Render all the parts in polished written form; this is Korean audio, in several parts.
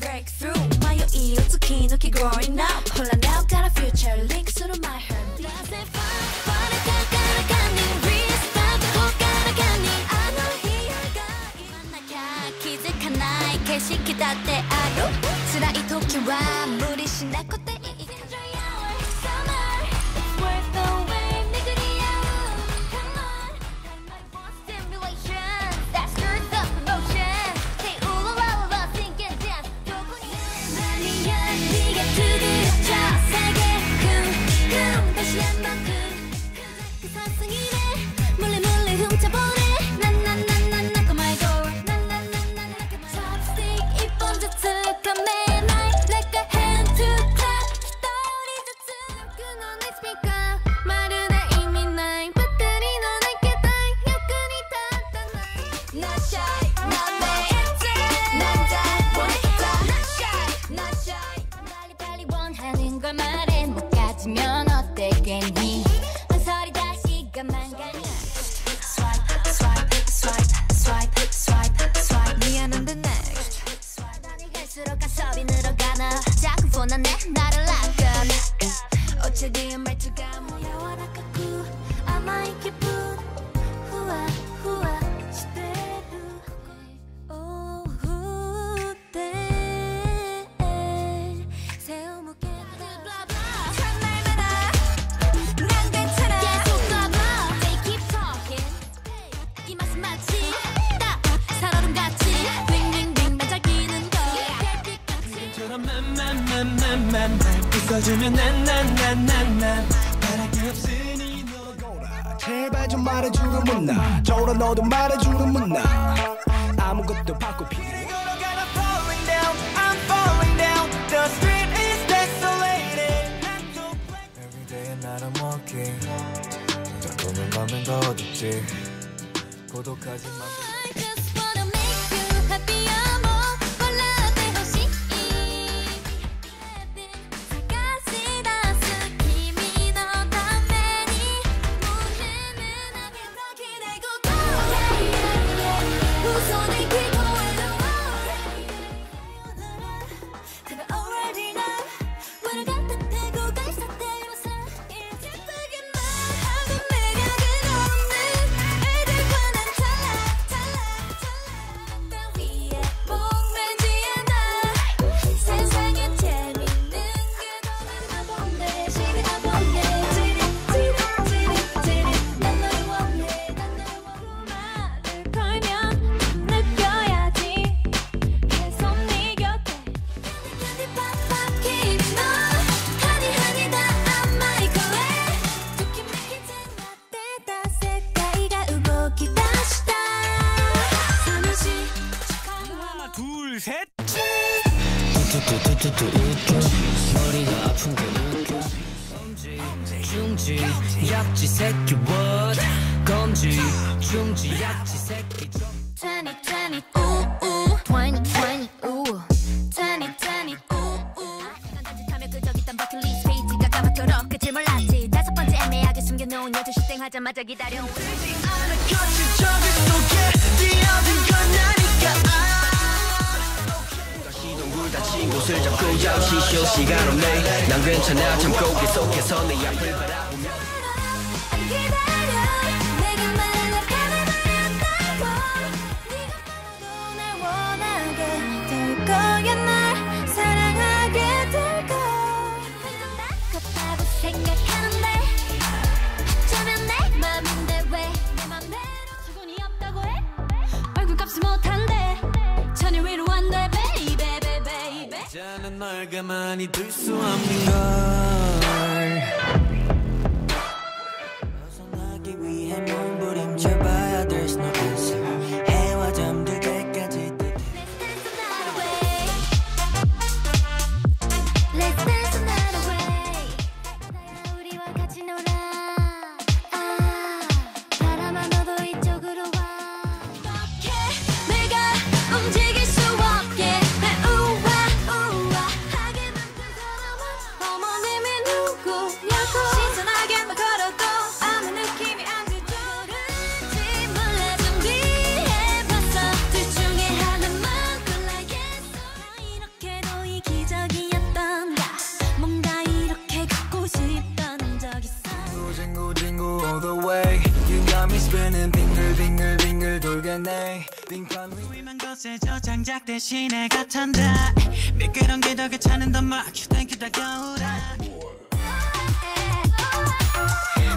breakthrough. My ear to keep growing up. Hold on now, got a future link to my heart. 우리만 것에 저장작 대신 내가 탄다 미끄러운 기덕에 차는 더 막혀 땡기다 가오라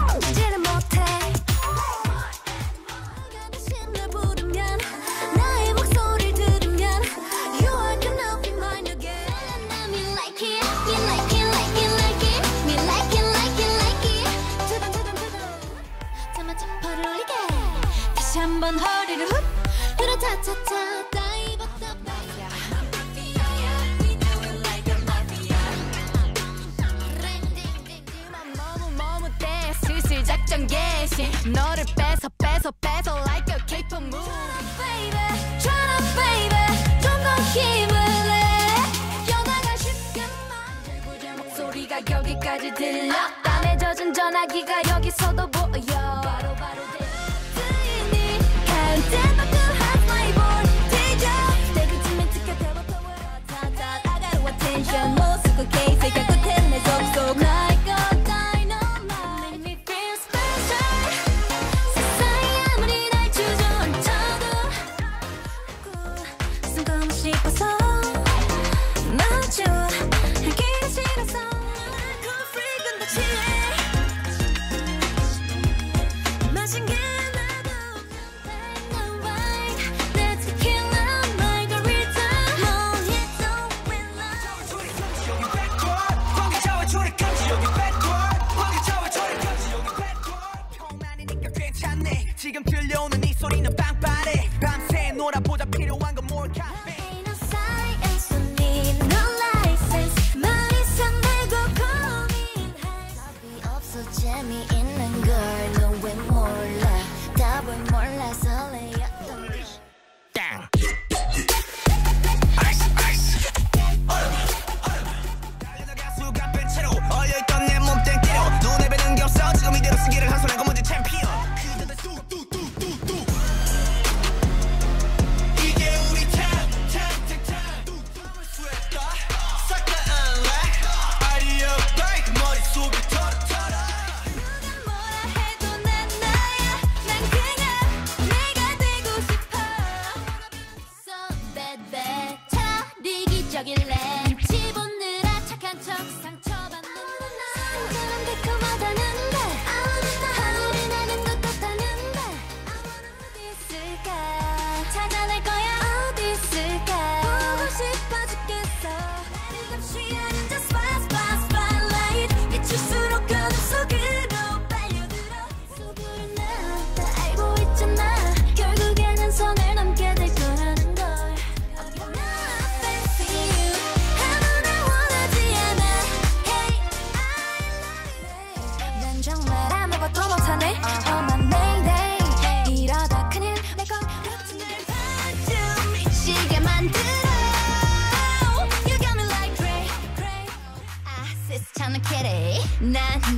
멈추지는 못해 너가 대신 날 부르면 나의 목소리를 들으면 You are gonna be mine again Let me like it, you like it, like it, like it Me like it, like it, like it 두근두근두근 자마자 발을 올리게 다시 한번 허리를 훅 Ta-ta-ta, dive up the mafia We know it like a mafia 난 너무 머뭇대 슬슬 작전 개시 너를 뺏어 뺏어 뺏어 like a K-pop move Turn up baby 좀 더 힘을 내 변화가 쉽게만 대구의 목소리가 여기까지 들려 땀에 젖은 전화기가 여기서도 보여 바로바로 들리니 갈대만큼 지금 들려오는 이 소리는 빵빠레 밤새 놀아보자 필요한 건 more caffeine Ain't no science, we need no license 말이상 내고 고민할 답이 없어 재미있는 걸 너 왜 몰라 답을 몰라 설레였던 걸 땅 아이스 아이스 얼음 달려나 가수가 뺀 채로 얼려있던 내 몸 땡기로 눈에 뵈는 게 없어 지금 이대로 쓰기를 한 손에 검은지 챔피언 난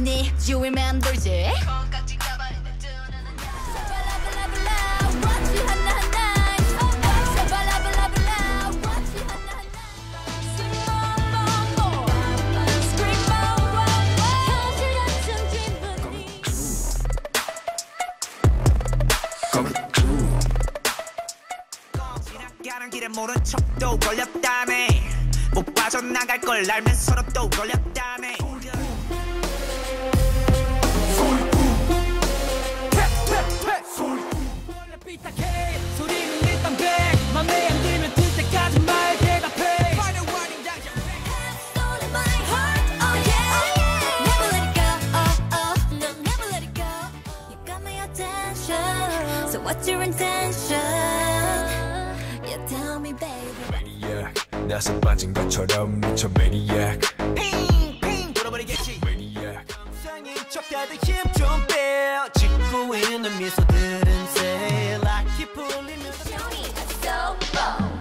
네 주위면 안 돌지 콩깍지 가발인데 뜨는 날 샤발라블라블라 워치 하나하나 샤발라블라블라 워치 하나하나 Scream more more 현실 같은 질문이 지나가는 길에 모른 척도 걸렸다며 못 빠져나갈 걸 알면 서로 또 걸렸다며 So what's your intention? You tell me, baby. Maniac, 나서 빠진 것처럼 미쳐 maniac. Ping, ping, 돌아버리겠지. Maniac. 상인 척 다들 힘 좀 빼어. 짓고 있는 미소들은 새 like 풀리면. Showing a so bold.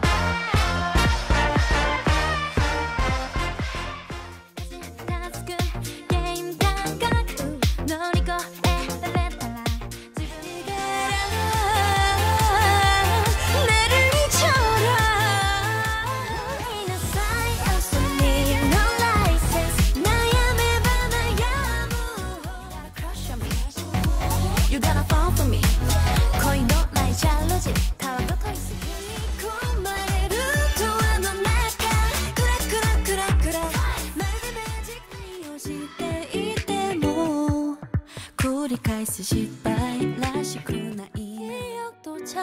繰り返す失敗らしくない家をとちゃ